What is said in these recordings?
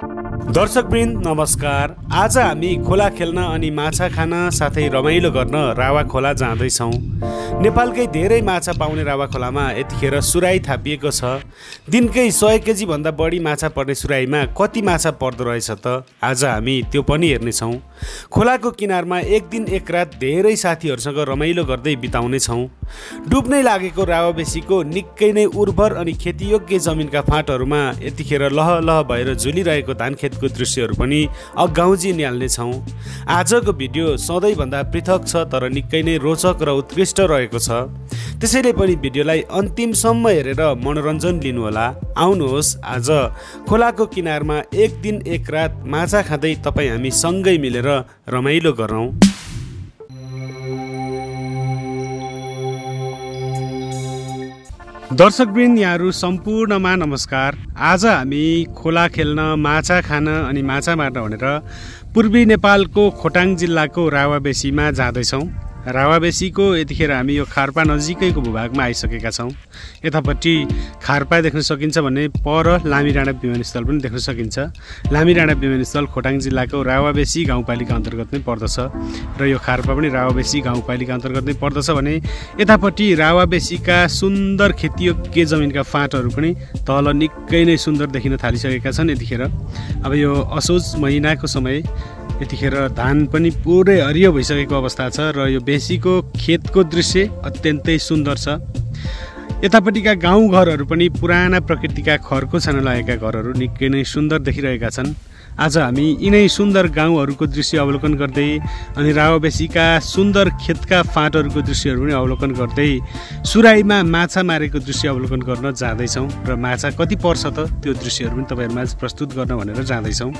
दर्शकवृन्द नमस्कार। आज हामी खोला खेल्न अनि माछा खान साथै रमाइलो गर्न रावा खोला जाँदै छौं। नेपालकै धेरै माछा पाउने रावा खोलामा यतिखेर सुराई थापिएको छ। दिनकै 100 केजी भन्दा बढी माछा पर्ने सुराईमा कति माछा पर्दो रहेछ त आज हामी त्यो पनि हेर्ने छौं। खोलाको किनारमा एक दिन एक रात धेरै साथीहरुसँग रमाइलो गर्दै बिताउने छौं। डुब्नै लागेको रावा बेसीको निकै नै उर्वर अनि खेतीयोग्य जमिनका फाँटहरुमा यतिखेर लहलह भएर झुलिरहेको धान खेतको दृश्यहरु पनि अगाउँजी न्याल्ने छौं। आजको भिडियो सधैँभन्दा पृथक छ तर निकै नै रोचक र उत्कृष्ट रहेको छ। त्यसैले पनि भिडियोलाई अन्तिमसम्म हेरेर मनोरञ्जन लिनु होला। आउनुहोस् आज खोलाको किनारमा एक दिन एक रात माछा खाँदै तपाई हामी सँगै मिलेर रमाइलो गरौँ। दर्शकवृन्द यहाँहरु सम्पूर्णमा नमस्कार। आज हामी खोला खेल्न, माछा खान अनि माछा मार्न भनेर पूर्वी नेपालको खोटाङ जिल्लाको रावा बेसीमा जाँदै छौं। रावा बेसीको यतिखेर हामी यो खारपा नजिकैको भूभागमा आइसकेका छौं। यतापट्टि खारपा देख्न सकिन्छ भने पर लामिडाँडा विमानस्थल पनि देख्न सकिन्छ। लामिडाँडा विमानस्थल खोटाङ जिल्लाको रावा बेसी गाउँपालिका अन्तर्गत नै पर्दछ र यो खारपा पनि रावा बेसी गाउँपालिका अन्तर्गत नै पर्दछ भने यतापट्टि रावा बेसीका सुन्दर खेतीयोग्य जमिनका फाँटहरू पनि तल निकै नै सुन्दर देखिन थालिसकेका छन्। यतिखेर अब यो असोज महिनाको समय, यतिखेर धान पनि पुरै हरियो भइसकेको अवस्था छ र यो बेसीको खेतको दृश्य अत्यन्तै सुन्दर छ। यतापट्टिका गाउँघरहरू पनि पुराना प्रकृतिका खरको छाना लागेका घरहरू निकै नै सुन्दर देखिरहेका छन्। आज हामी यिनै सुन्दर गाउँहरूको दृश्य अवलोकन गर्दै अनि रावा बेसीका सुन्दर खेतका फाँटहरूको दृश्यहरू पनि अवलोकन गर्दै सुराईमा माछा मारेको दृश्य अवलोकन गर्न जाँदै छौं र माछा कति पर्छ त त्यो दृश्यहरू पनि तपाईहरुमाझ प्रस्तुत गर्न भनेर जाँदै छौं।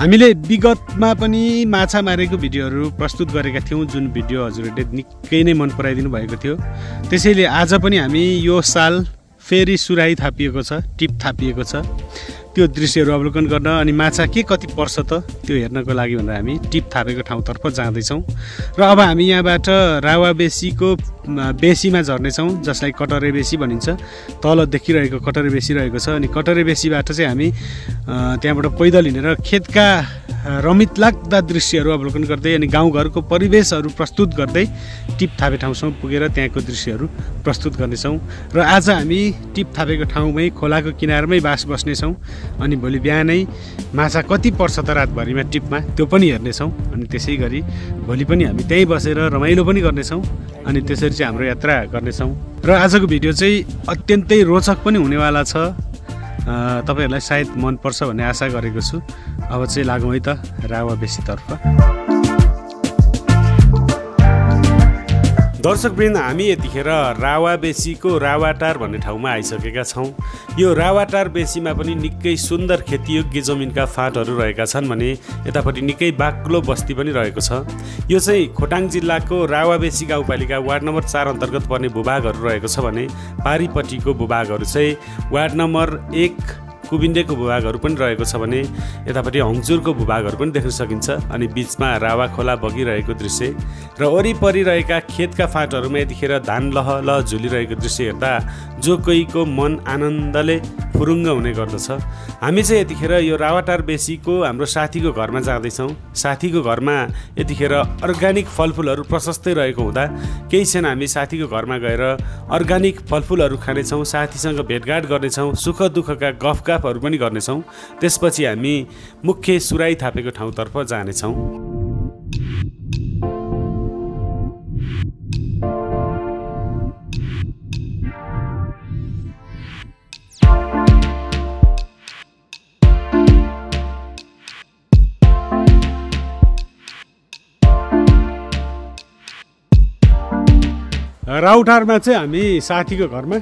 हामीले विगतमा पनि माछा मारेको भिडियोहरू प्रस्तुत गरेका थियौं, जुन भिडियो हजुरहरूले निकै नै मन पराइदिनु भएको थियो। त्यसैले आज पनि हामी यो साल फेरि सुराई थापिएको छ, टिप थापिएको छ, त्यो दृश्यहरू अवलोकन गर्न अनि माछा के कति पर्छ त त्यो हेर्नको लागि भनेर हामी टिप थापेको ठाउँतर्फ जाँदैछौँ। र अब हामी यहाँबाट रावा बेसीको बेसीमा झर्नेछौँ, जसलाई कटरे बेसी भनिन्छ। तल देखिरहेको कटरे बेसी रहेको छ अनि कटरे बेसीबाट चाहिँ हामी त्यहाँबाट पैदल हिँडेर खेतका रमित लाग्दा दृश्यहरू अवलोकन गर्दै अनि गाउँघरको परिवेशहरू प्रस्तुत गर्दै टिप थापे ठाउँसम्म पुगेर त्यहाँको दृश्यहरू प्रस्तुत गर्नेछौँ। र आज हामी टिप थापेको ठाउँमै खोलाको किनारमै बास बस्नेछौँ अनि भोलि बिहानै माछा कति पर्छ त रातभरिमा टिपमा त्यो पनि हेर्नेछौँ। अनि त्यसै गरी भोलि पनि हामी त्यहीँ बसेर रमाइलो पनि गर्नेछौँ अनि त्यसरी चाहिँ हाम्रो यात्रा गर्नेछौँ। र आजको भिडियो चाहिँ अत्यन्तै रोचक पनि हुनेवाला छ। तपाईहरुलाई सायद मनपर्छ भन्ने आशा गरेको छु। अब चाहिँ लागौँ है त रावा बेसीतर्फ। दर्शकवृन्द हामी यतिखेर रावा बेसीको रावाटार भन्ने ठाउँमा आइसकेका छौं। यो रावाटार बेसीमा पनि निकै सुन्दर खेतीयोग्य जमिनका फाँटहरू रहेका छन् भने यतापट्टि निकै बाक्लो बस्ती पनि रहेको छ। यो चाहिँ खोटाङ जिल्लाको रावा बेसी गाउँपालिका वार्ड नम्बर 4 अन्तर्गत पर्ने भूभागहरू रहेको छ भने पारिपट्टिको भूभागहरू चाहिँ वार्ड नम्बर 1 कुबिन्डेको भूभागहरू पनि रहेको छ भने यतापट्टि हङचुरको भूभागहरू पनि देख्न सकिन्छ अनि बीचमा रावा खोला बगिरहेको दृश्य र वरिपरि रहेका खेतका फाँटहरूमा यतिखेर धान लहलह झुलिरहेको दृश्य हेर्दा जो कोहीको मन आनन्दले फुरुङ्ग हुने गर्दछ। हामी चाहिँ यतिखेर यो रावाटार बेसीको हाम्रो साथीको घरमा जाँदैछौँ। साथीको घरमा यतिखेर अर्ग्यानिक फलफुलहरू प्रशस्तै रहेको हुँदा केही क्षण हामी साथीको घरमा गएर अर्ग्यानिक फलफुलहरू खानेछौँ, साथीसँग भेटघाट गर्नेछौँ, सुख दुःखका गफगाफहरू पनि गर्नेछौँ। त्यसपछि हामी मुख्य सुराई थापेको ठाउँतर्फ जानेछौँ। राउटारमा चाहिँ हामी साथीको घरमा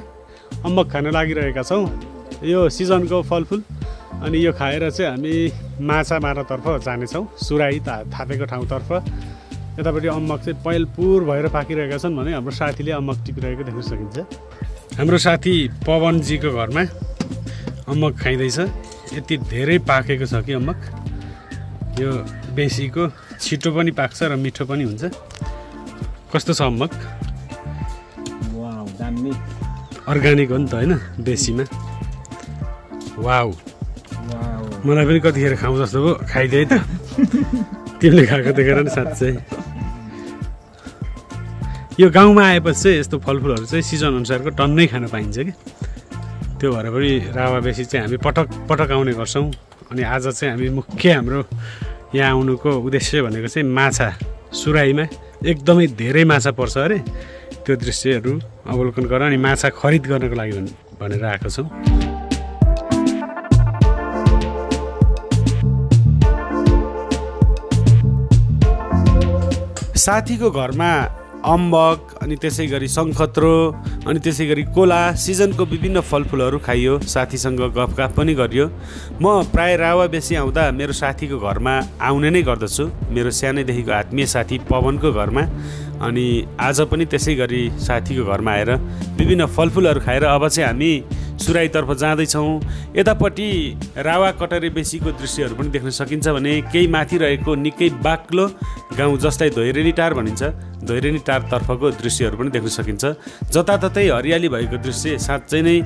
अम्बक खान लागिरहेका छौँ। यो सिजनको फलफुल अनि यो खाएर चाहिँ हामी माछा मार्नतर्फ जानेछौँ, सुराई थापेको ठाउँतर्फ। यतापट्टि अम्बक चाहिँ पहिलपुर भएर पाकिरहेका छन् भने हाम्रो साथीले अम्बक टिपिरहेको देख्न सकिन्छ। हाम्रो साथी पवनजीको घरमा अम्बक खाइँदैछ। यति धेरै पाकेको छ कि अम्बक, यो बेसीको छिटो पनि पाक्छ र मिठो पनि हुन्छ। कस्तो छ अम्बक? अर्ग्यानिक हो नि त, होइन? देशीमा। वाउ वाउ, मलाई पनि कतिखेर खाऊ जस्तो भयो खाइदे त तिमीले खाएको देखेर नि साच्चै यो गाउँमा आएपछि यस्तो फलफुलहरु चाहिँ सिजन अनुसारको टन्नै खान पाइन्छ के त्यो भएर पनि रावा बेसी चाहिँ हामी पटक पटक आउने गर्छौं अनि आज चाहिँ हामी मुख्य हाम्रो यहाँ आउनुको उद्देश्य भनेको चाहिँ माछा सुराईमा एकदमै धेरै माछा पर्छ अरे त्यो दृश्यहरु अवलोकन गर्न अनि माछा खरीद गर्नको लागि भनेर आएको छौं साथीको घरमा अम्बक अनि त्यसैगरी संखत्रो अनि त्यसैगरी कोला सिजनको विभिन्न फलफुलहरू खाइयो साथीसँग गफगाफ पनि गरियो म प्राय रावा बेसी आउँदा मेरो साथीको घरमा आउने नै गर्दछु मेरो सानैदेखिको आत्मीय साथी पवनको घरमा अनि आज पनि त्यसैगरी साथीको घरमा आएर विभिन्न फलफुलहरू खाएर अब चाहिँ हामी सुराईतर्फ जाँदै छौं यतापटि रावा कटरे बेसीको दृश्यहरू पनि देख्न सकिन्छ भने केही माथि रहेको निकै बाक्लो गाउँ जसलाई धैरेनी टार भनिन्छ धैरेनी टार तर्फको दृश्यहरू पनि देख्न सकिन्छ जताततै हरियाली भएको दृश्य साच्चै नै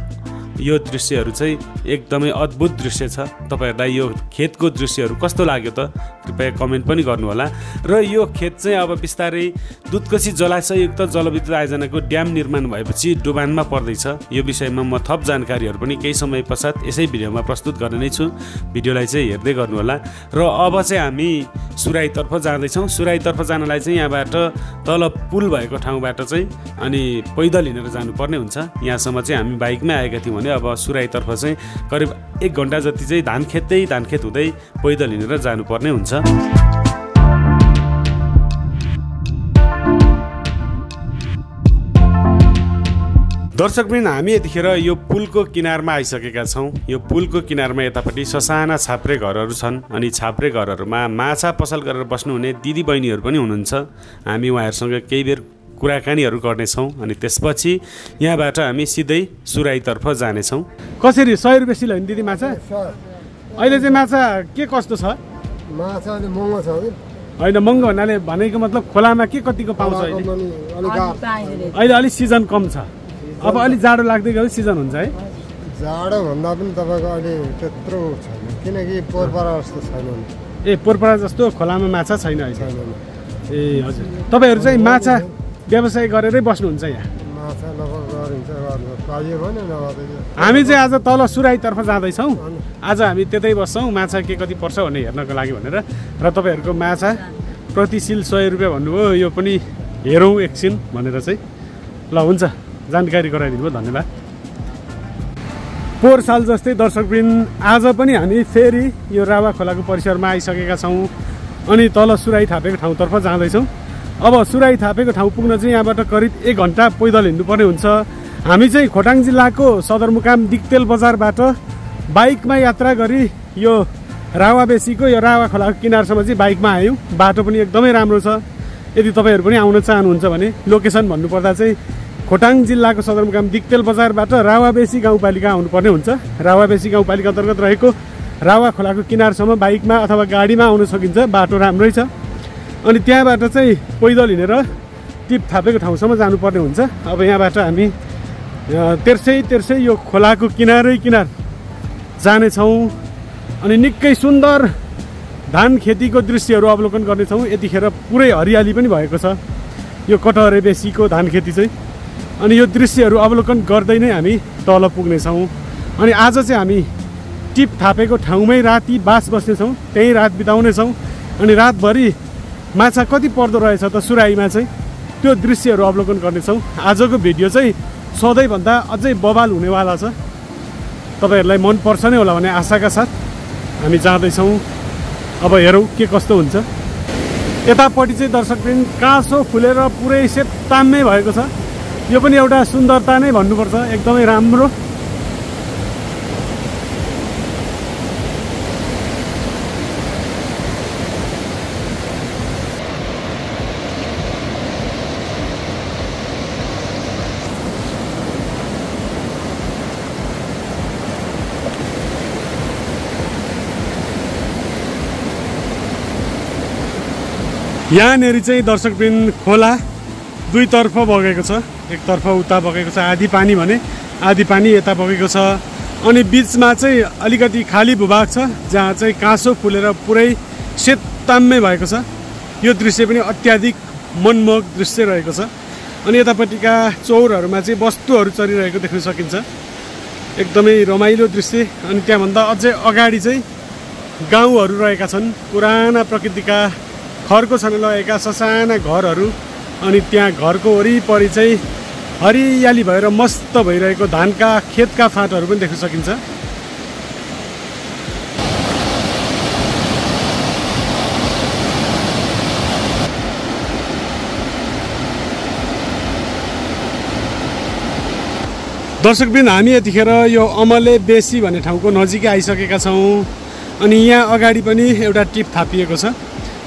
यो दृश्यहरू चाहिँ एकदमै अद्भुत दृश्य छ तपाईहरुलाई यो खेतको दृश्यहरू कस्तो लाग्यो त कृपया कमेन्ट पनि गर्नु होला र यो खेत चाहिँ अब बिस्तारै दुधकोशी जलाशययुक्त जलविद्युत आयोजनाको ड्याम निर्माण भएपछि डुबानमा पर्दैछ यो विषयमा म थप जानकारीहरू पनि केही समय पश्चात यसै भिडियोमा प्रस्तुत गर्ने नै छु भिडियोलाई चाहिँ हेर्दै गर्नु होला र अब चाहिँ हामी सुराईतर्फ जाँदै छौं सुराईतर्फ जानलाई चाहिँ यहाँबाट तल पुल भएको ठाउँबाट चाहिँ अनि पैदल हिँडेर जानुपर्ने हुन्छ यहाँसम्म चाहिँ हामी बाइकमै आएका थियौं अब सुराईतर्फ चाहिँ करिब 1 घण्टा जति चाहिँ धानखेत हुँदै पैदल हिँडेर जानुपर्ने हुन्छ दर्शकवृन्द हामी यतिखेर यो पुलको किनारमा आइसकेका छौं यो पुलको किनारमा यतापटि ससाना छाप्रे घरहरू छन् अनि छाप्रे घरहरूमा माछा पसल गरेर बस्नु हुने दिदी बहिनीहरू पनि हुनुहुन्छ हामी उहाँहरुसँग केही बेर कुराकानीहरु गर्ने छौं अनि त्यसपछि यहाँबाट हामी सिधै सुराईतर्फ जाने छौं कसरी 100 रुपैयाँ किलो दिदी माछा अहिले चाहिँ माछा के कस्तो छ माछा नि महँगो छ हैन महँगो भन्नाले भनेको मतलब खोलामा के कतिको पाउँछ अहिले अहिले अलि सिजन कम छ अब अलि जाडो लाग्दै गयो सिजन हुन्छ है जाडो भन्दा पनि तपाईको अहिले त्यत्रो छैन किनकि पोरपरा जस्तो छैन ए पोरपरा जस्तो खोलामा माछा छैन अहिले ए हजुर तपाईहरु चाहिँ माछा व्यवसाय गरेरै बस्नुहुन्छ यहाँ माछा लगभग गरिन्छ पाइयो भने नभए हामी चाहिँ आज तल सुराईतर्फ जाँदै छौं आज हामी त्यतै बस्छौं माछा के कति पर्छ भन्ने हेर्नको लागि भनेर र तपाईहरुको माछा प्रतिशिल 100 रुपैयाँ भन्नुभयो यो पनि हेरौं एकछिन भनेर चाहिँ ल हुन्छ जानकारी गराइदिनु भयो धन्यवाद पोहोर साल जस्तै दर्शकवृन्द आज पनि हामी फेरि यो रावा खोलाको परिसरमा आइसकेका छौं अनि तल सुराई थापेको ठाउँतर्फ जाँदै छौं अब सुराई थापेको ठाउँ पुग्न चाहिँ यहाँबाट करिब 1 घण्टा पैदल हिँड्नुपर्ने हुन्छ हामी चाहिँ खोटाङ जिल्लाको सदरमुकाम दिक्तेल बजारबाट बाइकमा यात्रा गरी यो रावा बेसीको यो रावा खोलाको किनारसम्म चाहिँ बाइकमा आयौं बाटो पनि एकदमै राम्रो छ यदि तपाईहरु पनि आउन चाहनुहुन्छ भने लोकेसन भन्नु पर्दा चाहिँ खोटाङ जिल्लाको सदरमुकाम दिक्तेल बजारबाट रावा बेसी गाउँपालिका आउनुपर्ने हुन्छ रावा बेसी गाउँपालिका अन्तर्गत रहेको रावा खोलाको किनारसम्म बाइकमा अथवा गाडीमा आउन सकिन्छ बाटो राम्रै छ अनि त्यहाँबाट चाहिँ पैदल हिँडेर टिप थापेको ठाउँसम्म जानुपर्ने हुन्छ अब यहाँबाट हामी तेर्सै यो खोलाको किनार जाने छौं अनि निकै सुन्दर धान खेतीको दृश्यहरू अवलोकन गर्ने छौं यतिखेर पुरै हरियाली पनि भएको छ यो कटहरे बेसीको धान खेती चाहिँ अनि यो दृश्यहरू अवलोकन गर्दै नै हामी तल पुग्ने छौं अनि आज चाहिँ हामी टिप थापेको ठाउँमै राति बास बस्ने छौं त्यही रात बिताउने छौं अनि रातभरि माछा कति पर्दो रहेछ त सुराईमा चाहिँ त्यो दृश्यहरू अवलोकन गर्ने छौं आजको भिडियो चाहिँ सधैं भन्दा अझै बवाल हुनेवाला छ तपाईहरुलाई मन पर्छ नै होला भने आशाका साथ हामी जाँदै छौं अब हेरौं के कस्तो हुन्छ यतापटि चाहिँ दर्शकवृन्द काँसो फुलेर पुरै सेप्तामै भएको छ यो पनि एउटा सुन्दरता नै भन्नुपर्छ एकदमै राम्रो यहाँनेरि चाहिँ दर्शकवृन्द खोला दुईतर्फ बगेको छ एकतर्फ उता बगेको छ आधी पानी भने आधी पानी यता बगेको छ अनि बीचमा चाहिँ अलिकति खाली भूभाग छ जहाँ चाहिँ काँसो फुलेर पुरै सेतताम्मै भएको छ। यो दृश्य पनि अत्याधिक मनमोहक दृश्य रहेको छ। अनि यतापट्टिका चौरहरूमा चाहिँ वस्तुहरू चलिरहेको देख्न सकिन्छ, एकदमै रमाइलो दृश्य। अनि त्यहाँभन्दा अझै अगाडि चाहिँ गाउँहरू रहेका छन्, पुराना प्रकृतिका खरको छानो लगाएका ससाना घरहरू। अनि त्यहाँ घरको वरिपरि चाहिँ हरियाली भएर मस्त भइरहेको धानका खेतका फाँटहरू पनि देख्न सकिन्छ। दर्शकबिन, हामी यतिखेर यो अमले बेसी भन्ने ठाउँको नजिकै आइसकेका छौँ। अनि यहाँ अगाडि पनि एउटा टिप थापिएको छ,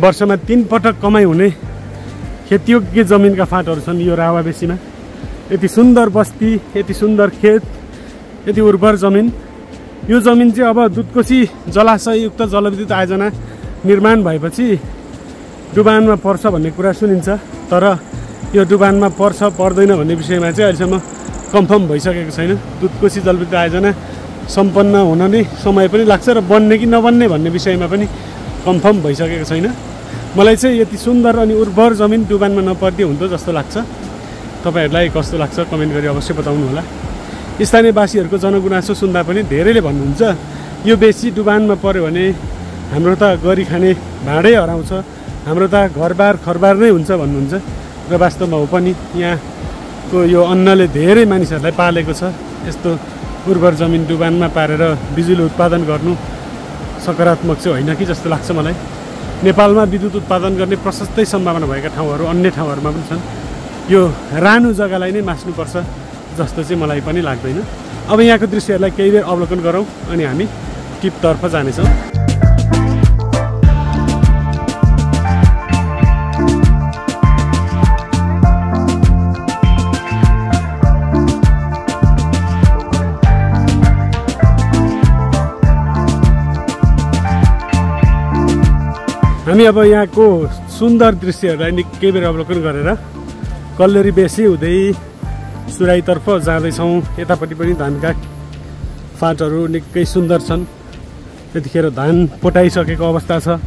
वर्षमा 3 पटक कमाइ हुने खेतयोग्य जमिनका फाँटहरू छन् यो रावा बेसीमा। यति सुन्दर बस्ती, यति सुन्दर खेत, यति उर्वर जमिन। यो जमिन चाहिँ अब दुधकोशी जलाशययुक्त जलविद्युत आयोजना निर्माण भएपछि डुबानमा पर्छ भन्ने कुरा सुनिन्छ, तर यो डुबानमा पर्छ पर्दैन भन्ने विषयमा चाहिँ अहिलेसम्म कन्फर्म भइसकेको छैन। दुधकोशी जलविद्युत आयोजना सम्पन्न हुन नै समय पनि लाग्छ र बन्ने कि नबन्ने भन्ने विषयमा पनि कन्फर्म भइसकेको छैन। मलाई चाहिँ यति सुन्दर अनि उर्वर जमिन डुबानमा नपर्दै हुन्थ्यो जस्तो लाग्छ। तपाईहरुलाई कस्तो लाग्छ कमेन्ट गरी अवश्य बताउनु होला। स्थानीयवासीहरुको जनगुनासो सुन्दा पनि धेरैले भन्नुहुन्छ यो बेसी डुबानमा पर्यो भने हाम्रो त गरी खाने भाँडै हराउँछ, हाम्रो त घरबार खरबार नै हुन्छ भन्नुहुन्छ। र वास्तवमा हो पनि, यहाँको यो अन्नले धेरै मानिसहरूलाई पालेको छ। यस्तो उर्वर जमिन डुबानमा पारेर बिजुली उत्पादन गर्नु सकारात्मक चाहिँ होइन कि जस्तो लाग्छ मलाई। नेपालमा विद्युत उत्पादन गर्ने प्रशस्तै सम्भावना भएका ठाउँहरू अन्य ठाउँहरूमा पनि छन्। यो रानु जग्गालाई नै मास्नुपर्छ जस्तो चाहिँ मलाई पनि लाग्दैन। अब यहाँको दृश्यहरूलाई केही बेर अवलोकन गरौँ अनि हामी टिपतर्फ जानेछौँ। हामी अब यहाँको सुन्दर दृश्यहरूलाई निकै बेर अवलोकन गरेर कल्लेरी बेसी हुँदै सुराईतर्फ जाँदैछौँ। यतापट्टि पनि धानका फाँटहरू निकै सुन्दर छन्। त्यतिखेर धान पोटाइसकेको अवस्था छ।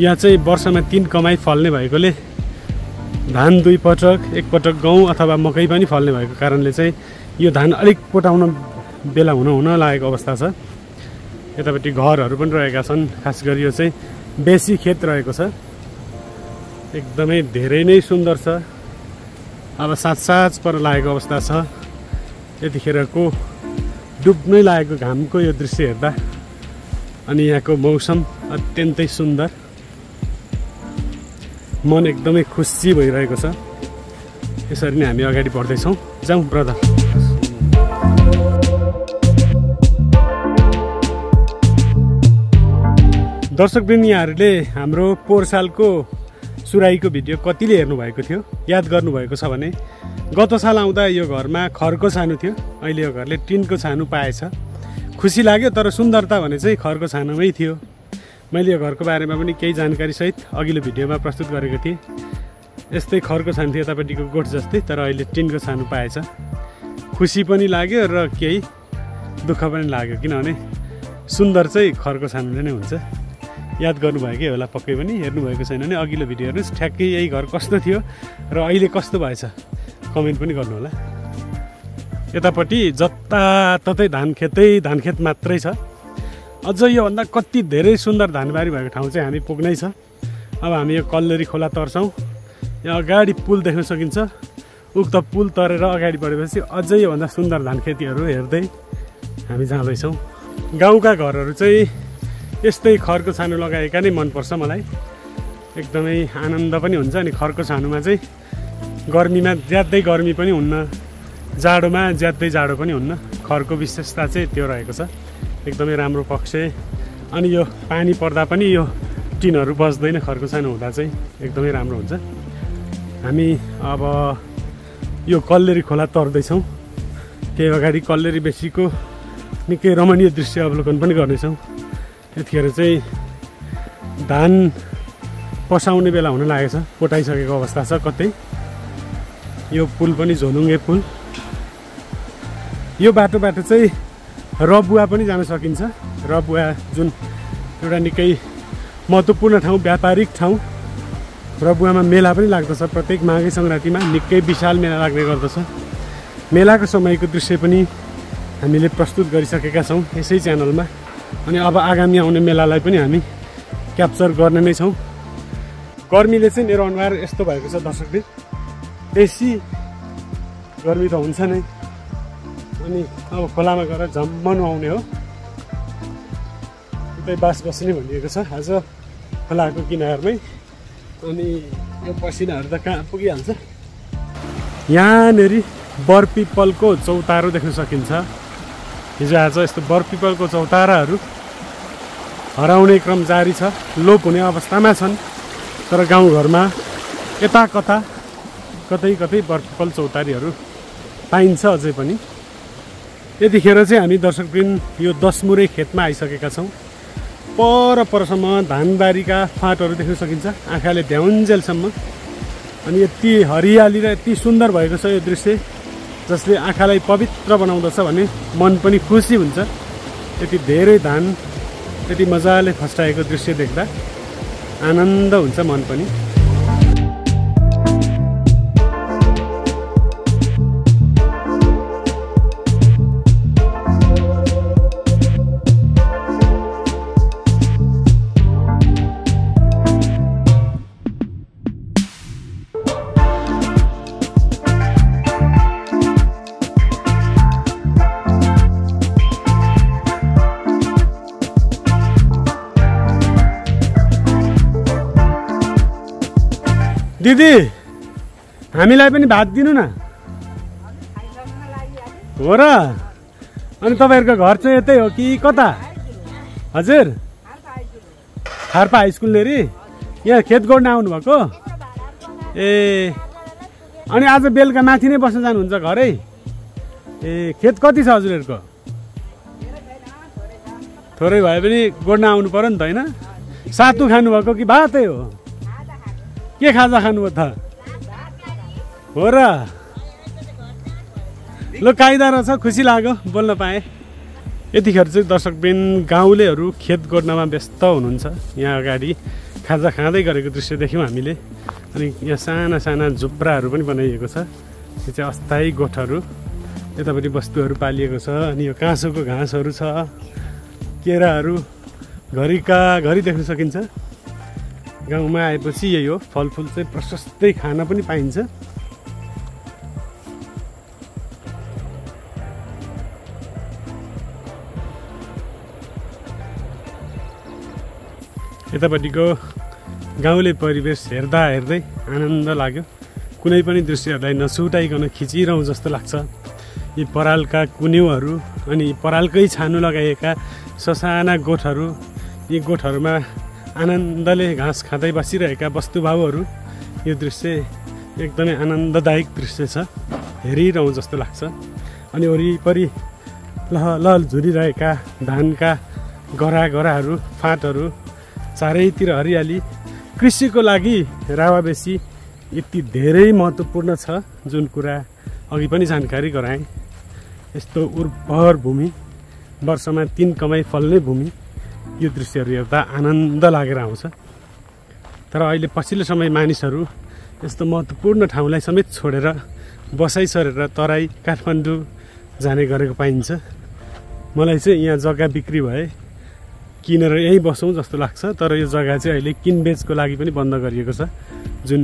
यहाँ चाहिँ वर्षमा 3 कमाई फल्ने भएकोले धान 2 पटक, 1 पटक गहुँ अथवा मकै पनि फल्ने भएको कारणले चाहिँ यो धान अलिक पोटाउन बेला हुन लागेको अवस्था छ। यतापट्टि घरहरू पनि रहेका छन्। खास गरी यो चाहिँ बेसी खेत रहेको छ, एकदमै धेरै नै सुन्दर छ। अब साँझ पर लागेको अवस्था छ। यतिखेरको डुब्नै लागेको घामको यो दृश्य हेर्दा अनि यहाँको मौसम अत्यन्तै सुन्दर, मन एकदमै खुसी भइरहेको छ। यसरी नै हामी अगाडि बढ्दैछौँ। जाउँ ब्रदर। दर्शकबिन, यहाँहरूले हाम्रो पोहोर सालको सुराईको भिडियो कतिले हेर्नुभएको थियो, याद गर्नुभएको छ भने गत साल आउँदा यो घरमा खरको छानो थियो, अहिले यो घरले टिनको छानो पाएछ। खुसी लाग्यो, तर सुन्दरता भने चाहिँ खरको छानोमै थियो। मैले यो घरको बारेमा पनि केही जानकारीसहित अघिल्लो भिडियोमा प्रस्तुत गरेको थिएँ। यस्तै खरको छानो थियो यतापट्टिको गोठ जस्तै, तर अहिले टिनको छानो पाएछ। खुसी पनि लाग्यो र केही दुःख पनि लाग्यो, किनभने सुन्दर चाहिँ खरको छानोले नै हुन्छ। याद गर्नुभएकै होला, पक्कै पनि हेर्नुभएको छैन भने अघिल्लो भिडियो हेर्नुहोस्, ठ्याक्कै यही घर कस्तो थियो र अहिले कस्तो भएछ कमेन्ट पनि गर्नुहोला। यतापट्टि जताततै धान खेत मात्रै छ। अझ योभन्दा कति धेरै सुन्दर धानबारी भएको ठाउँ चाहिँ हामी पुग्नै छ। अब हामी यो कल्लेरी खोला तर्छौँ। यहाँ अगाडि पुल देख्न सकिन्छ। उक्त पुल तरेर अगाडि बढेपछि अझै योभन्दा सुन्दर धान खेतीहरू हेर्दै हामी जाँदैछौँ। गाउँका घरहरू चाहिँ यस्तै खरको छानो लगाएका नै मनपर्छ मलाई, एकदमै आनन्द पनि हुन्छ। अनि खरको छानोमा चाहिँ गर्मीमा ज्यादै गर्मी पनि हुन्न, जाडोमा ज्यादै जाडो पनि हुन्न। खरको विशेषता चाहिँ त्यो रहेको छ एकदमै राम्रो पक्ष। अनि यो पानी पर्दा पनि यो टिनहरु बस्दैन खरको सानो हुँदा चाहिँ एकदमै राम्रो हुन्छ। हामी अब यो कल्लेरी खोला तर्दै छौं, त्यही अगाडि कल्लेरी बेसीको निकै रमणीय दृश्य अवलोकन पनि गर्ने छौं। त्यतिखेर चाहिँ धान पसाउने बेला हुन लागेछ, पोटाइसकेको अवस्था छ कतै। यो पुल पनि झोलुङ्गे पुल, यो बाटोबाट चाहिँ रबुवा पनि जान सकिन्छ। रबुवा जुन एउटा निकै महत्त्वपूर्ण ठाउँ, व्यापारिक ठाउँ, रबुवामा मेला पनि लाग्दछ। प्रत्येक माघे सङ्क्रान्तिमा निकै विशाल मेला लाग्ने गर्दछ। मेलाको समयको दृश्य पनि हामीले प्रस्तुत गरिसकेका छौँ यसै च्यानलमा, अनि अब आगामी आउने मेलालाई पनि हामी क्याप्चर गर्ने नै छौँ। गर्मीले चाहिँ मेरो अनुहार यस्तो भएको छ दर्शकले, बेसी गर्मी त हुन्छ नै। अनि अब खोलामा गएर झम्म नुहाउने हो, उतै बास बस्ने भनिएको छ आज खोलाको किनारमै। अनि यो पसिनाहरू त कहाँ पुगिहाल्छ। यहाँनेरि बरपिपलको चौतारो देख्न सकिन्छ। हिजो आज यस्तो बरपिपलको चौताराहरू हराउने क्रम जारी छ, लोप हुने अवस्थामा छन्। तर गाउँघरमा यता कता कतै कतै बरपिपल चौतारीहरू पाइन्छ अझै पनि। यतिखेर चाहिँ हामी दर्शकबिन यो दसमुरे खेतमा आइसकेका छौँ। परपरसम्म धानबारीका फाँटहरू देख्न सकिन्छ आँखाले भ्याउन्जेलसम्म। अनि यति हरियाली र यति सुन्दर भएको छ यो दृश्य, जसले आँखालाई पवित्र बनाउँदछ भने मन पनि खुसी हुन्छ। यति धेरै धान यति मजाले फस्टाएको दृश्य देख्दा आनन्द हुन्छ मन पनि। दिदी हामीलाई पनि भात दिनु न हो र। अनि तपाईँहरूको घर चाहिँ यतै हो कि कता? हजुर खारपा हाई स्कुल नेरी यहाँ खेत गोड्न आउनुभएको? ए अनि आज बेलुका माथि नै बस्न जानुहुन्छ घरै? ए खेत कति छ हजुरहरूको? थोरै भए पनि गोड्न आउनु पर्यो नि त होइन? सातु खानुभएको कि भातै हो? के खाजा खानुभयो त? हो र ल कायदा रहेछ, खुसी लाग्यो बोल्न पाएँ। यतिखेर चाहिँ दर्शकबिन गाउँलेहरू खेत गोड्नमा व्यस्त हुनुहुन्छ। यहाँ अगाडि खाजा खाँदै गरेको दृश्य देख्यौँ हामीले। अनि यहाँ साना साना झुप्राहरू पनि बनाइएको छ, यो चाहिँ अस्थायी गोठहरू। यतापट्टि वस्तुहरू पालिएको छ। अनि यो काँसोको घाँसहरू छ, केराहरू घरि देख्न सकिन्छ। गाउँमा आएपछि यही हो, फलफुल चाहिँ प्रशस्तै खान पनि पाइन्छ। यतापट्टिको गाउँले परिवेश हेर्दा हेर्दै आनन्द लाग्यो। कुनै पनि दृश्यहरूलाई नछुटाइकन खिचिरहँ जस्तो लाग्छ। यी परालका कुन्युहरू अनि परालकै छानो लगाइएका ससाना गोठहरू, यी गोठहरूमा आनन्दले घाँस खाँदै बसिरहेका वस्तुभावहरू, यो दृश्य एकदमै आनन्ददायक दृश्य छ, हेरिरहँ जस्तो लाग्छ। अनि वरिपरि लहलहल झुरिरहेका धानका गरागराहरू, फाँटहरू, चारैतिर हरियाली। कृषिको लागि रावा बेसी यति धेरै महत्त्वपूर्ण छ, जुन कुरा अघि पनि जानकारी गराएँ। यस्तो उर्वर भूमि, वर्षमा 3 कमाई फल्ने भूमि, यो दृश्यहरू हेर्दा आनन्द लागेर आउँछ। तर अहिले पछिल्लो समय मानिसहरू यस्तो महत्त्वपूर्ण ठाउँलाई समेत छोडेर बसाइ सरेर तराई काठमाडौँ जाने गरेको पाइन्छ। मलाई चाहिँ यहाँ जग्गा बिक्री भए किनेर यहीँ बसौँ जस्तो लाग्छ। तर यो जग्गा चाहिँ अहिले किनबेचको लागि पनि बन्द गरिएको छ। जुन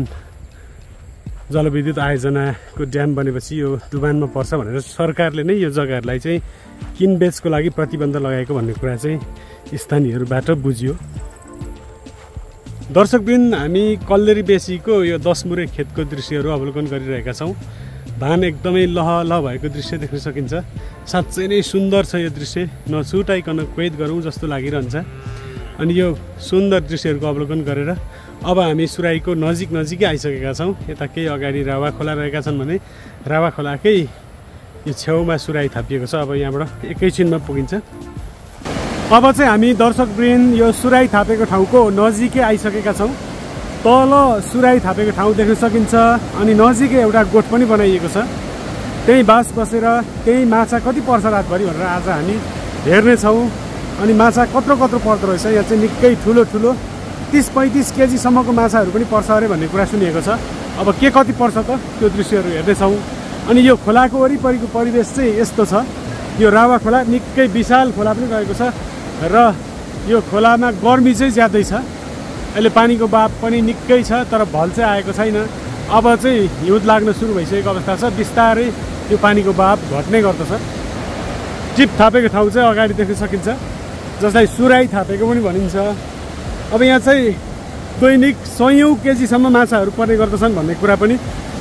जलविद्युत आयोजनाको ड्याम बनेपछि यो डुबानमा पर्छ भनेर सरकारले नै यो जग्गाहरूलाई चाहिँ किनबेचको लागि प्रतिबन्ध लगाएको भन्ने कुरा चाहिँ स्थानीयहरूबाट बुझियो। दर्शकबिन हामी कल्लेरी बेसीको यो 10 मुरे खेतको दृश्यहरू अवलोकन गरिरहेका छौँ। बान एकदमै लहलह भएको दृश्य देख्न सकिन्छ। साच्चै नै सुन्दर छ यो दृश्य, नछुटाइकन कैद गरौँ जस्तो लागिरहन्छ। अनि यो सुन्दर दृश्यहरुको अवलोकन गरेर अब हामी सुराईको नजिकै आइसकेका छौं। यता केही अगाडि रावा खोला रहेका छन् भने रावा खोलाकै यो छेउमा सुराई थापिएको छ। अब यहाँबाट एकैछिनमा पुगिन्छ। अब चाहिँ हामी दर्शकवृन्द यो सुराई थापेको ठाउँको नजिकै आइसकेका छौं। तल सुराई थापेको ठाउँ देख्न सकिन्छ। अनि नजिकै एउटा गोठ पनि बनाइएको छ, त्यही बास बसेर त्यही माछा कति पर्छ रातभरि भनेर आज हामी हेर्नेछौँ। अनि माछा कत्रो कत्रो पर्दो रहेछ। यहाँ चाहिँ निकै ठुलो ठुलो 30-35 केजीसम्मको माछाहरू पनि पर्छ अरे भन्ने कुरा सुनिएको छ। अब के कति पर्छ त त्यो दृश्यहरू हेर्नेछौँ। अनि यो खोलाको वरिपरिको परिवेश चाहिँ यस्तो छ। यो रावा खोला निकै विशाल खोला पनि रहेको छ र यो खोलामा गर्मी चाहिँ ज्यादै छ। अहिले पानीको बाप पनि निकै छ, तर भल चाहिँ आएको छैन। अब चाहिँ हिउँद लाग्न सुरु भइसकेको अवस्था छ। बिस्तारै यो पानीको बाप घट्ने गर्दछ। टिप थापेको ठाउँ चाहिँ अगाडि देख्न सकिन्छ, जसलाई सुराई थापेको पनि भनिन्छ। अब यहाँ चाहिँ दैनिक 100 केजीसम्म माछाहरू पर्ने गर्दछन् भन्ने कुरा पनि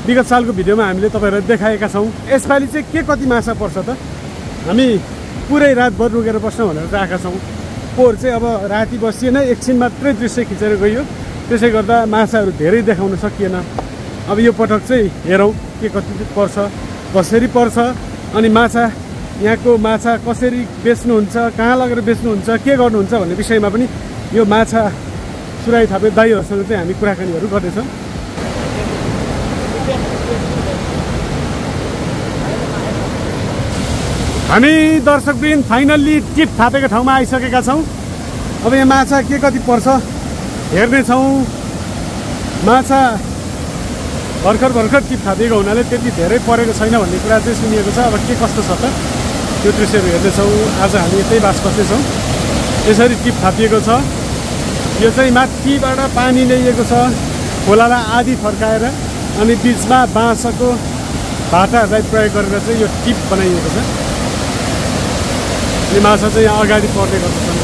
विगत सालको भिडियोमा हामीले तपाईँहरूलाई देखाएका छौँ। यसपालि चाहिँ के कति माछा पर्छ त हामी पुरै रातभर रोकेर बस्छौँ भनेर राखेका छौँ। पोहोर चाहिँ अब राति बसिएन, एकछिन मात्रै दृश्य खिचेर गयो, त्यसै गर्दा माछाहरू धेरै देखाउन सकिएन। अब यो पटक चाहिँ हेरौँ के कति पर्छ, कसरी पर्छ, अनि माछा यहाँको माछा कसरी बेच्नुहुन्छ, कहाँ लगेर बेच्नुहुन्छ, के गर्नुहुन्छ भन्ने विषयमा पनि यो माछा सुराई थापे दाइहरूसँग चाहिँ हामी कुराकानीहरू गर्दैछौँ। हामी दर्शकवृन्द फाइनल्ली टिप थापेको ठाउँमा आइसकेका छौँ। अब यहाँ माछा के कति पर्छ हेर्नेछौँ। माछा भर्खर टिप थापेको हुनाले त्यति धेरै परेको छैन भन्ने कुरा चाहिँ सुनिएको छ। अब के कस्तो छ त त्यो दृश्यहरू हेर्दैछौँ। आज हामी यतै बास बस्दैछौँ। यसरी टिप थापिएको छ। यो चाहिँ माथिबाट पानी ल्याइएको छ, खोलालाई आधी फर्काएर अनि बिचमा बाँसको भाटाहरूलाई प्रयोग गरेर चाहिँ यो टिप बनाइएको छ। यो माछा चाहिँ यहाँ अगाडि पर्ने गर्दछन्।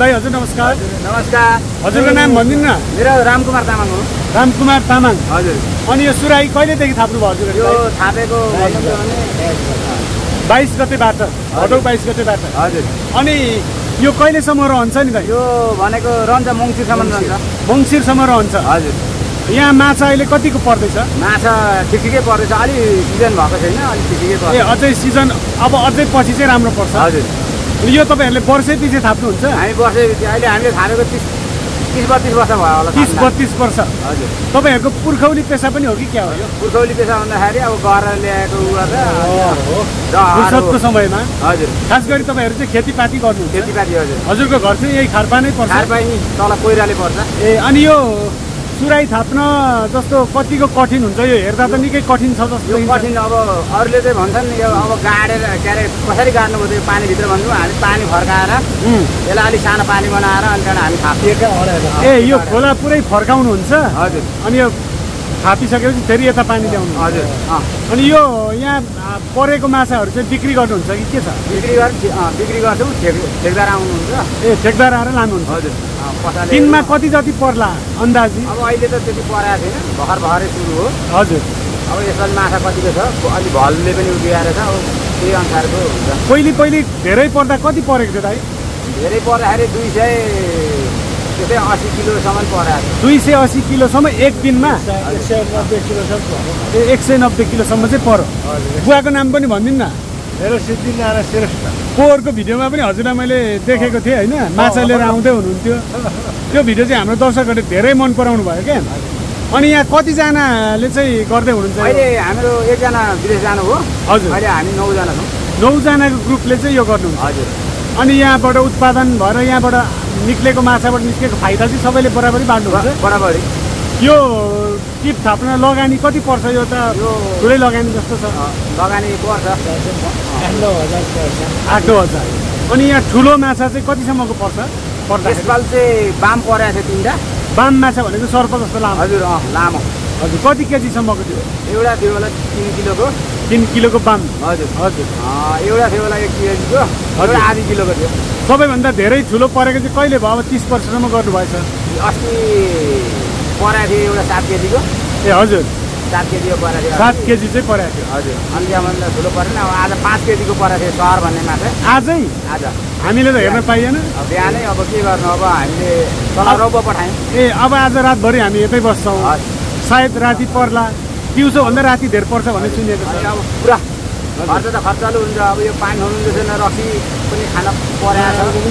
दाई हजुर नमस्कार। नमस्कार। हजुरको नाम भनिदिनु न। मेरो राम कुमार तामाङ हो। राम कुमार तामाङ। हजुर। अनि यो सुराई कहिलेदेखि थाप्नुभयो हजुरले? यो थापेको 22 गतेबाट, भदौ 22 गतेबाट। हजुर। अनि यो कहिलेसम्म रहन्छ नि त? यो भनेको रहन्छ मङ्सिरसम्म रहन्छ। मङ्सिरसम्म रहन्छ। हजुर। यहाँ माछा अहिले कतिको पर्दैछ? माछा ठिकठिकै पर्दैछ, अलि सिजन भएको छैन, अलि ठिकठिकै पर्छ। ए अझै सिजन अब अझै पछि चाहिँ राम्रो पर्छ। हजुर। यो तपाईँहरूले वर्षैपछि थाप्नुहुन्छ? हामी वर्षैपछि, अहिले हामीले थापेको 30-32 वर्ष भयो होला। 30-32 वर्ष। हजुर। तपाईँहरूको पुर्खौली पेसा पनि हो कि क्या हो? पुर्खौली पेसा भन्दाखेरि अब गरेर ल्याएको फुर्सदको समयमा। हजुर। खास गरी तपाईँहरू चाहिँ खेतीपाती गर्नुहुन्छ? खेतीपाती। हजुर। हजुरको घर चाहिँ यही खारपानै पर्छ? खारपानी तल कोइराले पर्छ। ए अनि यो सुराई थाप्न जस्तो कतिको कठिन हुन्छ? यो हेर्दा त निकै कठिन छ जस्तो लाग्छ। कठिन अब अरूले चाहिँ भन्छन् नि, अब गाडेर क्यारे कसरी गाड्नु पर्छ यो पानीभित्र भन्नु। हामी पानी फर्काएर यसलाई अलिक सानो पानी बनाएर अनि त्यहाँबाट हामी थापिएकै अरे। ए यो खोला पुरै फर्काउनुहुन्छ? हजुर। अनि यो थापिसकेपछि फेरि यता पानी ल्याउनु? हजुर। अनि यो यहाँ परेको माछाहरू चाहिँ बिक्री गर्नुहुन्छ कि के छ? बिक्री गर्छौँ। ठेकदार आउनुहुन्छ? ए ठेकदार आएर लानुहुन्छ? हजुर। दिनमा कति जति पर्ला अन्दाजी? अब अहिले त त्यति परेको छैन, भर्खर भर्खरै सुरु हो। हजुर। अब यसरी माछा कतिको छ, अलिक भलले पनि उभिएर छ, अब त्यही अनुसारको हुन्छ। पहिले धेरै पर्दा कति परेको थियो दाइ? धेरै पर्दाखेरि 280 किलोसम्म परेको थियो। 280 किलोसम्म एक दिनमा? 190 किलोसम्म चाहिँ पर्यो। बुवाको नाम पनि भनिदिनु न। मेरो सिद्धिनारायण श्रेष्ठ। पोहोरको भिडियोमा पनि हजुरलाई मैले देखेको थिएँ होइन, माछा लिएर आउँदै हुनुहुन्थ्यो। त्यो भिडियो चाहिँ हाम्रो दर्शकहरूले धेरै मन पराउनु भयो क्या। अनि यहाँ कतिजनाले चाहिँ गर्दै हुनुहुन्छ? अहिले हाम्रो एकजना विदेश जानु हो। हजुर। अहिले हामी 9 जना छौँ। 9 जनाको ग्रुपले चाहिँ यो गर्नु? हजुर। अनि यहाँबाट उत्पादन भएर यहाँबाट निस्केको माछाबाट निस्केको फाइदा चाहिँ सबैले बराबरी बाँड्नुहुन्छ? बराबरी। यो टिप थाप्न लगानी कति पर्छ यो त ठुलै लगानी जस्तो छ लगानी पर्छ 8,000 अनि यहाँ ठुलो माछा चाहिँ कति सम्मको पर्छ पर्दा यसपाल चाहिँ बाम परेछ तिनटा बाम माछा भनेको सर्प जस्तो लामो हजुर अ लामो हजुर कति केजी सम्मको थियो एउटा थियो होला 3 किलोको बाम हजुर हजुर एउटा थियो होला 1 केजीको हजुर आधा किलोको थियो सबैभन्दा धेरै ठुलो परेको चाहिँ कहिले भयो अब 30 वर्षसम्म गर्नु भएछ अस्ति परा थियो एउटा 7 केजीको ए हजुर 7 केजीको परा थियो 7 केजी चाहिँ परा थियो हजुर अनि जमानले ठुलो परेन अब आज 5 केजीको परा थियो सहर भन्ने माछा आजै आज हामीले त हेर्न पाइएन बिहानै अब के गर्नु अब हामीले तलरौबो पठायौं ए अब आज रातभरि हामी यतै बस्छौं सायद राति पर्ला दिउँसो भन्दा राति धेर पर्छ भन्ने सुनेको छ अब पुरा खर्च त खर्चालु हुन्छ अब यो पानी हुनुहुन्छ न रक्सी पनि खान परा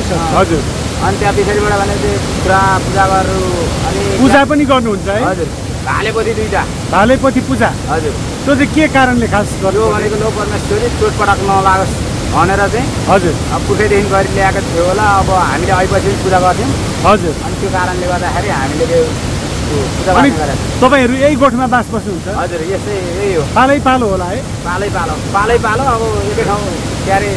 छ हजुर अनि त्यहाँ पछिबाट भने चाहिँ पुरा पूजा गर्नु अनि पूजा पनि गर्नुहुन्छ है हजुर भालेपोथी दुईटा भालेपोथी पूजा हजुर त्यो चाहिँ के कारणले खास गर्नु भनेको लो परमेश्वरी चोटपटक नलागोस् भनेर चाहिँ हजुर अब पुखैदेखि गरी ल्याएको थियो होला अब हामीले आएपछि पूजा गर्थ्यौँ हजुर अनि त्यो कारणले गर्दाखेरि हामीले त्यो पूजा गर्ने गरेको तपाईहरु यही गोठमा बास बस्नुहुन्छ हजुर यसै यही हो पालै पालो होला है पालै पालो अब एकै ठाउँ क्यारे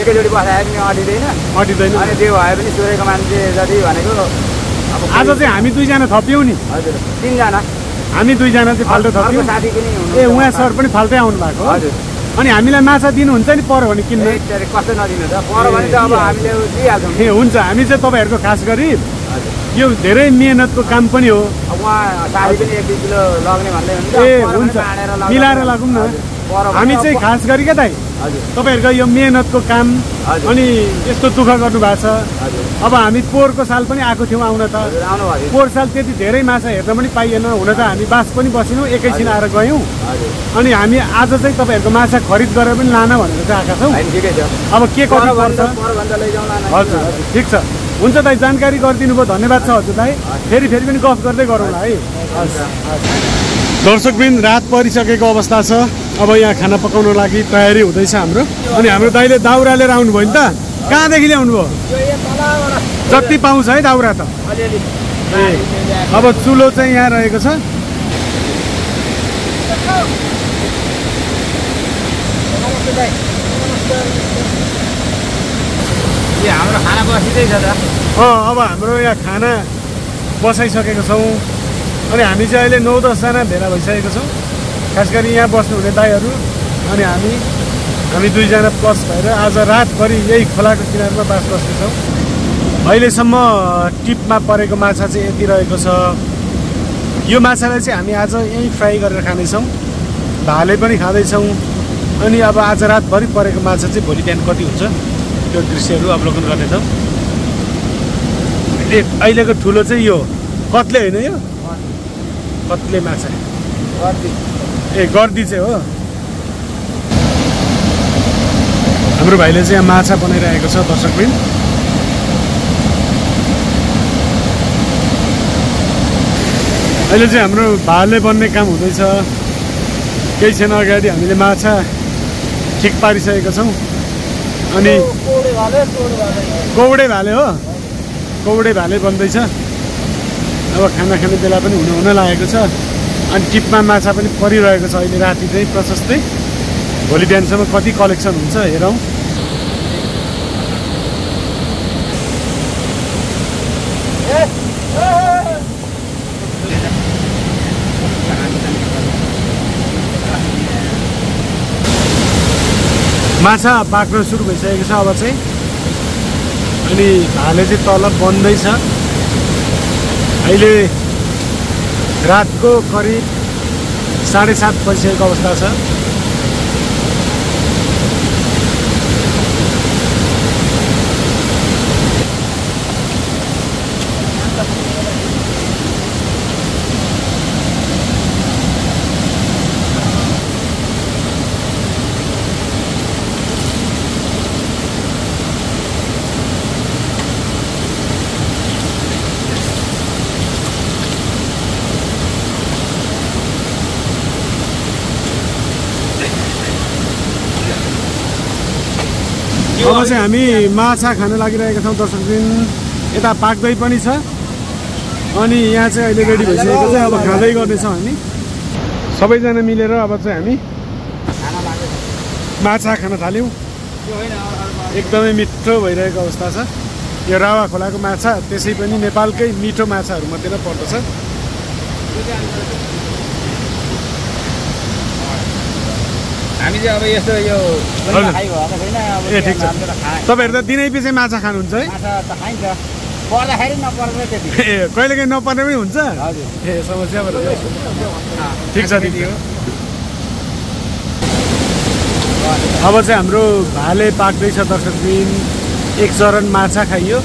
एकै जोडी बस्दाखेरि अडिदैन अनि त्यो भए पनि सूर्यको मान्छे जति भनेको अब आज चाहिँ हामी दुईजना थप्यौं नि हजुर तीनजना हामी दुईजना चाहिँ फाल्टो थप्यौं साथी पनि हुनुहुन्छ ए उहाँ सर पनि फाल्टै आउनु भएको हजुर अनि हामीलाई माछा दिनुहुन्छ नि पर भने किन्न कस्तो नदिनु त पर भने त अब हामीले दिइहाल्छौं ए हुन्छ हामी चाहिँ तपाईहरुको खास गरी यो धेरै मेहनतको काम पनि हो उहाँ साथी पनि 1-2 किलो लग्ने भन्दै हुन्छ मिलाएर लागौं न हामी चाहिँ खास गरी के दाइ तपाईहरुको यो मेहनतको काम अनि यस्तो दुःख गर्नु भएको छ अब हामी पोहोरको साल पनि आएको थियौं आउन त पोहोर साल त्यति धेरै माछा हेर्न पनि पाइएन हुन त हामी बास पनि बसिनौ एकैछिन आएर गयौं अनि हामी आज चाहिँ तपाईहरुको माछा खरिद गरेर पनि लान भनेर चाहिँ आका छौं अब के गर्नु पर्छ हजुर ठीक छ हुन्छ दाइ जानकारी गरिदिनु भयो धन्यवाद छ हजुर दाइ फेरि पनि गफ गर्दै गरौँला है दर्शकबिन रात परिसकेको अवस्था छ अब यहाँ खाना पकाउन लागि तयारी हुँदैछ हाम्रो अनि हाम्रो दाइले दाउरा लिएर आउनु भयो नि त कहाँदेखि ल्याउनु भयो जति पाउँछ है दाउरा त अब चुलो चाहिँ यहाँ रहेको छ हाम्रो खाना बसिँदैछ त अब हाम्रो यहाँ खाना बसाइसकेको छौँ अनि हामी चाहिँ अहिले 9-10जना भेला भइसकेको छौँ खास गरी यहाँ बस्नुहुने दाइहरू अनि हामी 2जना प्लस भएर आज रातभरि यही खोलाको किनारमा बास बस्दैछौँ अहिलेसम्म टिपमा परेको माछा चाहिँ यति रहेको छ यो माछालाई चाहिँ हामी आज यही फ्राई गरेर खाँदैछौँ भाले पनि खाँदैछौँ अनि अब आज रातभरि परेको माछा चाहिँ भोलि बिहान कति हुन्छ त्यो दृश्यहरू अवलोकन गर्नेछौँ अहिलेको ठुलो चाहिँ यो कत्ले होइन यो कत्ले माछा ए गर्दी चाहिँ हो हाम्रो भाइले चाहिँ यहाँ माछा बनाइरहेको छ दर्शकबिन अहिले चाहिँ हाम्रो भाले बन्ने काम हुँदैछ केही छैन अगाडि हामीले माछा ठिक पारिसकेका छौँ अनि कौडे भाले बन्दैछ अब खाना खाने बेला पनि हुन लागेको छ अनि टिपमा माछा पनि परिरहेको छ अहिले राति चाहिँ प्रशस्तै भोलि बिहानसम्म कति कलेक्सन हुन्छ हेरौँ माछा पाक्न सुरु भइसकेको छ अब चाहिँ अनि भाले चाहिँ तल बन्दैछ अहिले रातको करिब 7:30 बजिसकेको अवस्था छ अब चाहिँ हामी माछा खान लागिरहेका छौँ दर्शकबिन यता पाक्दै पनि छ अनि यहाँ चाहिँ अहिले रेडी भइसकेको छ अब खादै गर्ने छ हामी सबैजना मिलेर अब चाहिँ हामी माछा खान थाल्यौ एकदमै मिठो भइरहेको अवस्था छ यो रावा खोलाको माछा त्यसै पनि नेपालकै मिठो माछाहरु मध्येमा पर्दछ हामी चाहिँ अब यस्तो यो खाइ भएको छैन अब तपाईहरु त दिनै पछि माछा खानुहुन्छ है माछा त खाइन्छ पर्दाखेरि नपर्ने त्यति ए कहिलेकाहीँ नपर्ने पनि हुन्छ हजुर ए समस्या भएर ठीक छ दिदी अब चाहिँ हाम्रो भाले पाक्दै छ दर्शकबिन एक चरण माछा खाइयो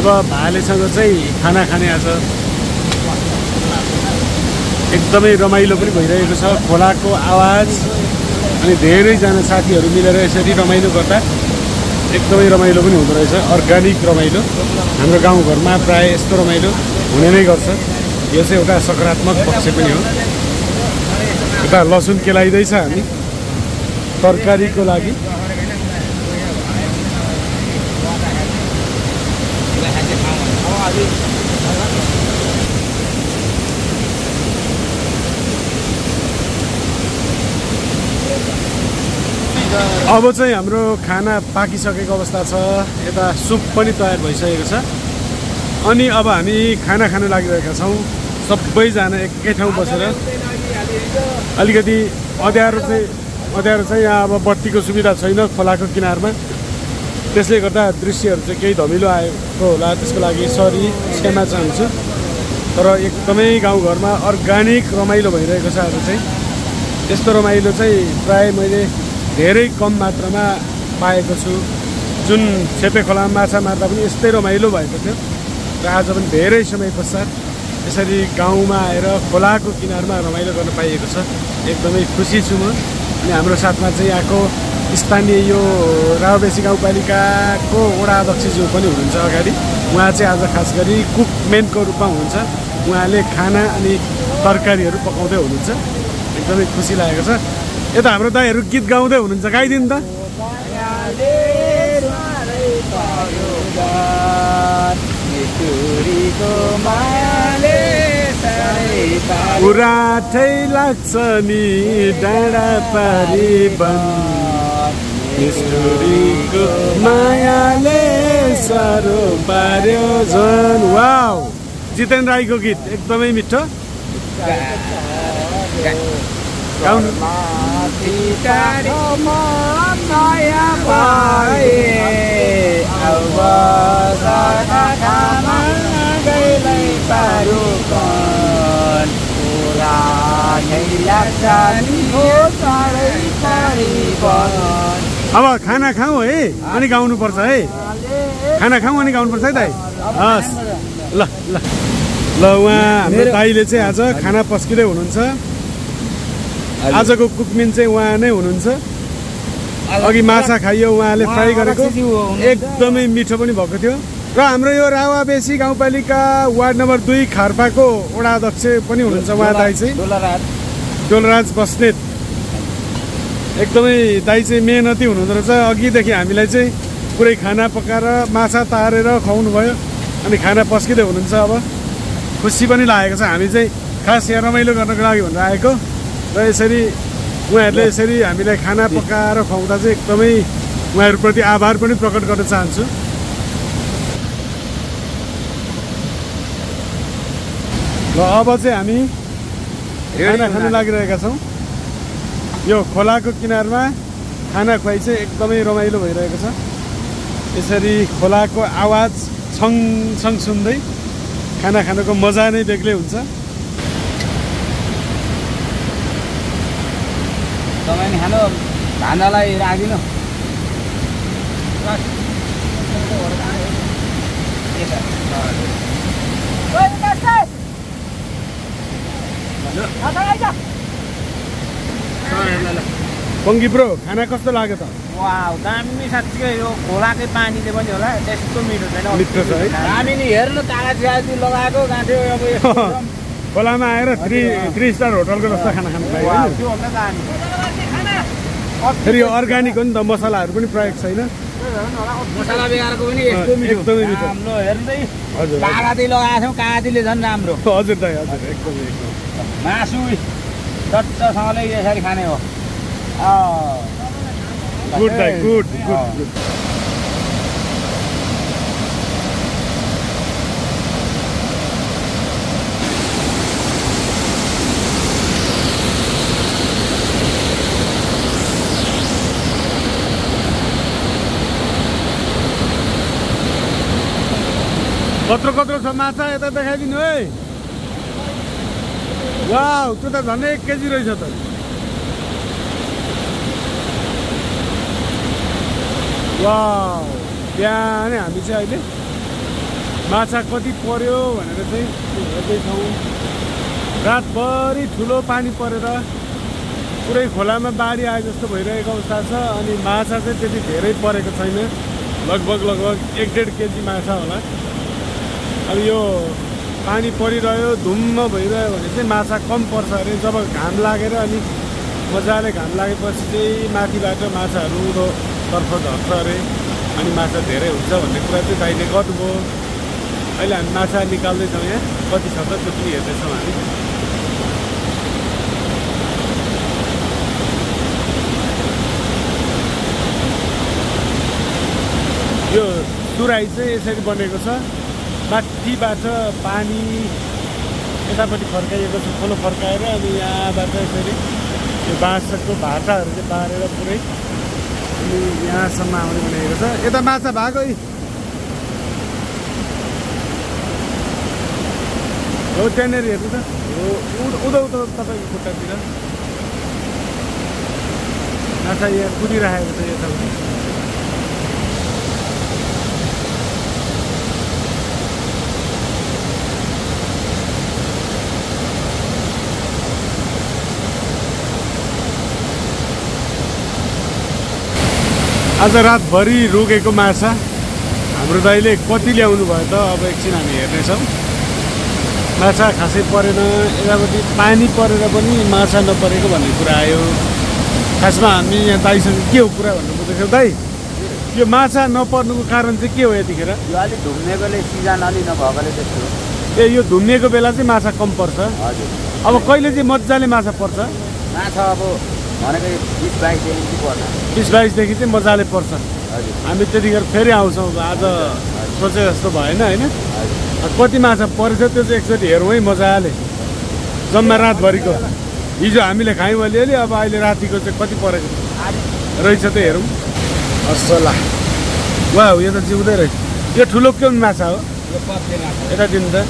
अब भालेसँग चाहिँ खाना खाने आज एकदमै रमाइलो पनि भइरहेको छ खोलाको आवाज अनि धेरैजना साथीहरु मिलेर यसरी रमाइलो गर्दा एकदमै रमाइलो पनि हुँदो रहेछ अर्गानिक रमाइलो हाम्रो गाउँ घरमा प्राय यस्तो रमाइलो हुने नै गर्छ यो चाहिँ एउटा सकारात्मक पक्ष पनि हो यता लसुन केलाइदै छ हामी तरकारीको लागि अब चाहिँ हाम्रो खाना पाकिसकेको अवस्था छ यता सुप पनि तयार भइसकेको छ अनि अब हामी खाना खान लागिरहेका छौं सबैजना एकै ठाउँ बसेर अलिकति अँध्यारो चाहिँ यहाँ अब बत्तीको सुविधा छैन खोलाको किनारमा त्यसले गर्दा दृश्यहरु चाहिँ केही धमिलो आएको होला त्यसको लागि सरी क्षमा चाहन्छु तर एकदमै गाउँघरमा अर्गानिक रमाइलो भइरहेको छ आज चाहिँ यस्तो रमाइलो चाहिँ प्राय मैले धेरै कम मात्रामा पाएको छु जुन छेपे खोलामा माछा मार्दा पनि यस्तै रमाइलो भएको थियो र आज पनि धेरै समय पश्चात यसरी गाउँमा आएर खोलाको किनारमा रमाइलो गर्न पाइएको छ एकदमै खुसी छु म अनि हाम्रो साथमा चाहिँ यहाँको स्थानीय यो रावा बेसी गाउँपालिकाको वडा अध्यक्षज्यू पनि हुनुहुन्छ अगाडि उहाँ चाहिँ आज खास गरी कुकमेनको रूपमा हुनुहुन्छ उहाँले खाना अनि तरकारीहरू पकाउँदै हुनुहुन्छ एकदमै खुसी लागेको छ यता हाम्रो दाइहरु गीत गाउँदै हुनुहुन्छ गाइदिनु त उराठै लाग्छ नि डाँडा पारी बन्द मिस्टुरीको मायाले सारो पार्यो जन वाउ जितेन्द्र राईको गीत एकदमै मिठो अब खाना खाऊ है अनि गाउनु पर्छ है खाना खाऊ अनि गाउनु पर्छ है दाइ हस् ल ल ल उहाँ हाम्रो दाइले चाहिँ आज खाना पस्किदै हुनुहुन्छ आजको कुकमेन चाहिँ उहाँ नै हुनुहुन्छ अघि माछा खाइयो उहाँले फ्राई गरेको एकदमै मिठो पनि भएको थियो र हाम्रो यो रावा बेसी गाउँपालिका वार्ड नम्बर 2 खारपाको वडा अध्यक्ष पनि हुनुहुन्छ उहाँ दाइ चाहिँ डोलराज बस्नेत एकदमै दाइ चाहिँ मेहनती हुनुहुँदो रहेछ अघिदेखि हामीलाई चाहिँ पुरै खाना पकाएर माछा तारेर खुवाउनु भयो अनि खाना पस्किदै हुनुहुन्छ अब खुसी पनि लागेको छ हामी चाहिँ खास यहाँ रमाइलो गर्नको लागि भनेर आएको र यसरी उहाँहरूले यसरी हामीलाई खाना पकाएर खुवाउँदा चाहिँ एकदमै उहाँहरुप्रति आभार पनि प्रकट गर्न चाहन्छु ल अब चाहिँ हामी खाना खान लागिरहेका छौं यो खोलाको किनारमा खाना खुवाइ चाहिँ एकदमै रमाइलो भइरहेको छ यसरी खोलाको आवाज छङछङ सुन्दै खाना खानको मजा नै बेग्लै हुन्छ तपाईले खानु भान्डालाई राखिदिनु पङ्गी ब्रो खाना कस्तो लाग्यो त वाउ दामी साच्चै यो खोलाकै पानीले पनि होला त्यस्तो मिठो छैन मिठो छ है हामीले हेर्नु तालाजी लगाएको गाँठ्यो अब यो खोलामा आएर 3 स्टार होटलको जस्तो खाना खानु पाइयो त्यो भन्दा दामी फेरि यो अर्गानिक हो नि त मसलाहरु पनि प्रयोग छैन मसला बेगारको पनि एकदमै मिठो हाम्रो हेर्दै कागाती लगाएको थियौँ, कागातीले झन् राम्रो। हजुर दाइ, हजुर एकदम एकदम। मासु चट्टसँगले यसरी खाने हो। गुड दाइ, गुड गुड। कत्रो कत्रो छ माछा, यता देखाइदिनु है। वाउ, त्यो त झन् 1 केजी रहेछ त। वाउ, बिहानै हामी चाहिँ अहिले माछा कति पर्यो भनेर चाहिँ हेर्दै छौँ। रातभरि ठुलो पानी परेर पुरै खोलामा बाढी आए जस्तो भइरहेको अवस्था छ। अनि माछा चाहिँ त्यति धेरै परेको छैन, लगभग 1.5 केजी माछा होला। अब यो पानी परिरह्यो, धुम्म भइरह्यो भने चाहिँ माछा कम पर्छ अरे। जब घाम लागेर अनि मजाले घाम लागेपछि चाहिँ माथिबाट माछाहरू उँधोतर्फ झर्छ अरे, अनि माछा धेरै हुन्छ भन्ने कुरा चाहिँ दाइले गर्नुभयो। अहिले हामी माछा निकाल्दै छौँ, यहाँ कति छ त त्यो पनि हेर्दैछौँ हामी। यो सुराई चाहिँ यसरी बनेको छ, माथिबाट पानी यतापट्टि फर्काइएको छ, खोलो फर्काएर। अनि यहाँबाट यसरी यो बाँसको भाटाहरू चाहिँ बारेर पुरै अनि यहाँसम्म आउने भनेको छ। यता माछा भएको हो त्यहाँनिर हेर्नु त, उदो उदो तपाईँको खुट्टातिर माछा यहाँ कुदिराखेको छ। यताउति आज रातभरि रोकेको माछा हाम्रो दाइले कति ल्याउनु भयो त, अब एकछिन हामी हेर्नेछौँ। माछा खासै परेन, यतापट्टि पानी परेर पनि माछा नपरेको भन्ने कुरा आयो। खासमा हामी यहाँ दाइसँग के हो कुरा भन्नु खोज्दैछौँ। दाइ, यो माछा नपर्नुको कारण चाहिँ के हो यतिखेर? यो अलि धुम्मेकोले, सिजन अलि नभएकोले त्यस्तो। ए, यो धुम्मेको बेला चाहिँ माछा कम पर्छ। हजुर। अब कहिले चाहिँ मजाले माछा पर्छ? माछा अब भनेको 20-22 देखि पर्छ, 20-22 देखि चाहिँ मजाले पर्छ। हामी त्यतिखेर फेरि आउँछौँ। आज सोचे जस्तो भएन होइन। कति माछा परेछ त्यो चाहिँ एकचोटि हेरौँ है मजाले, जम्मा रातभरिको। हिजो हामीले खायौँ अलिअलि, अब अहिले रातिको चाहिँ कति परेको रहेछ त्यो हेरौँ। असला, वा यो त जिउँदै रहेछ। यो ठुलो के माछा हो? यता दिनु त,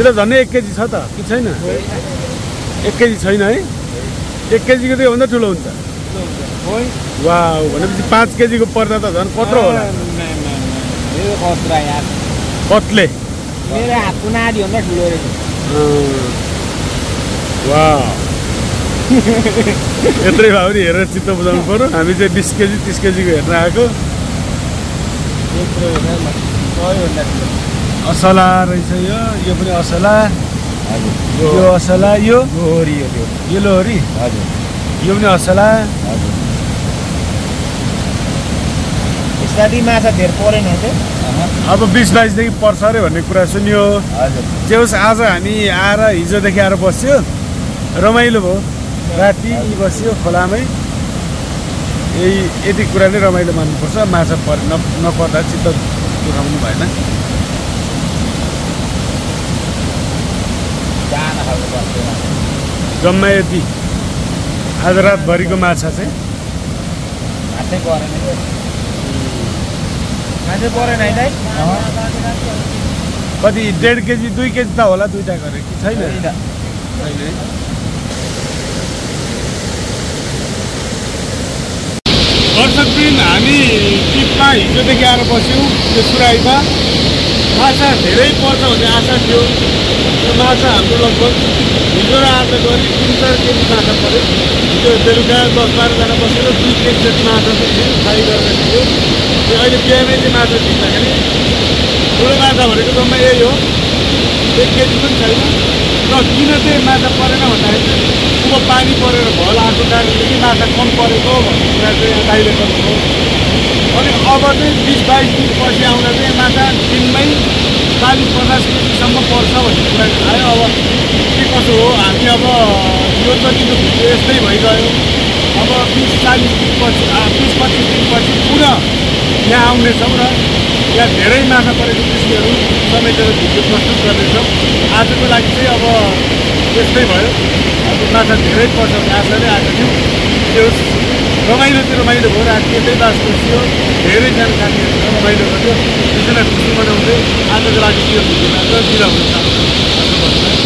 यो त झन् 1 केजी छ त, कि छैन? 1 केजी छैन है। 1 केजीको त भन्दा ठुलो हुन्छ। वा, भनेपछि 5 केजीको पर्दा त झन् कत्रो होला। कत्ले मेरो हातको नाडी भन्दा ठुलो रहेछ। वा, यत्रै भए पनि हेरेर चित्त बुझाउनु पर्यो। हामी चाहिँ 20 केजी 30 केजीको हेर्न आएको। असला रहेछ यो, यो पनि असला। यो असला, यो लोहरी, यो लोहरी। हजुर, यो पनि असला। हजुर, यसरी माछा धेर परेन है। अब 20-22 देखि पर्छ अरे भन्ने कुरा सुन्यो। हजुर, जे होस् आज हामी आएर हिजोदेखि आएर बस्यो, रमाइलो भयो। राति बस्यो खोलामै, यही यति कुरा नै रमाइलो मान्नुपर्छ। माछा पर नपर्दा चित्त दुखाउनु भएन। जम्मा यति आज रातभरिको माछा चाहिँ परेन है दाइ। कति 1.5 केजी 2 केजी त होला, दुईटा गरे कि छैन? दर्शकवृन्द, हामी टिपमा हिजोदेखि आएर बस्यौँ। त्यो सुराईमा माछा धेरै पर्छ भन्ने आशा थियो। त्यो माछा हाम्रो लगभग हिजो र आज गरी 3-4 केजी माछा पऱ्यो। हिजो बेलुका 10-12 जना बसेर 2 केजी जति माछा चाहिँ फ्राई गरेर थियो। त्यो अहिले बिहानै चाहिँ माछा झिक्दाखेरि ठुलो माछा भनेको जम्मा यही हो, 1 केजी पनि छैन। र किन चाहिँ माछा परेन भन्दाखेरि अब पानी परेर भल आएको कारणले माछा कम परेको भन्ने कुरा चाहिँ यहाँ दाइले गर्नुभयो। अनि अब चाहिँ 20-22 दिन पछि आउँदा चाहिँ माछा दिनमै 40-50 केजीसम्म पर्छ भन्ने कुरा आयो। अब के कसो हो हामी अब यो जति यस्तै भइगयो। अब 20-25 दिनपछि पुनः यहाँ आउनेछौँ र यहाँ धेरै माग परेको कृषिहरू समेटेर भिडियो प्रस्तुत गर्नेछौँ। आजको लागि चाहिँ अब यस्तै भयो। अब माछा धेरै पर्छ आशाले आएको थियो, त्यो रमाइलो भएर आज त्यतै बास थियो। धेरै जानकारीहरू रमाइलो गर्थ्यो त्यसैलाई खुसी बनाउँदै आजको लागि यो भिडियो मात्र दिँदा हुन्छ।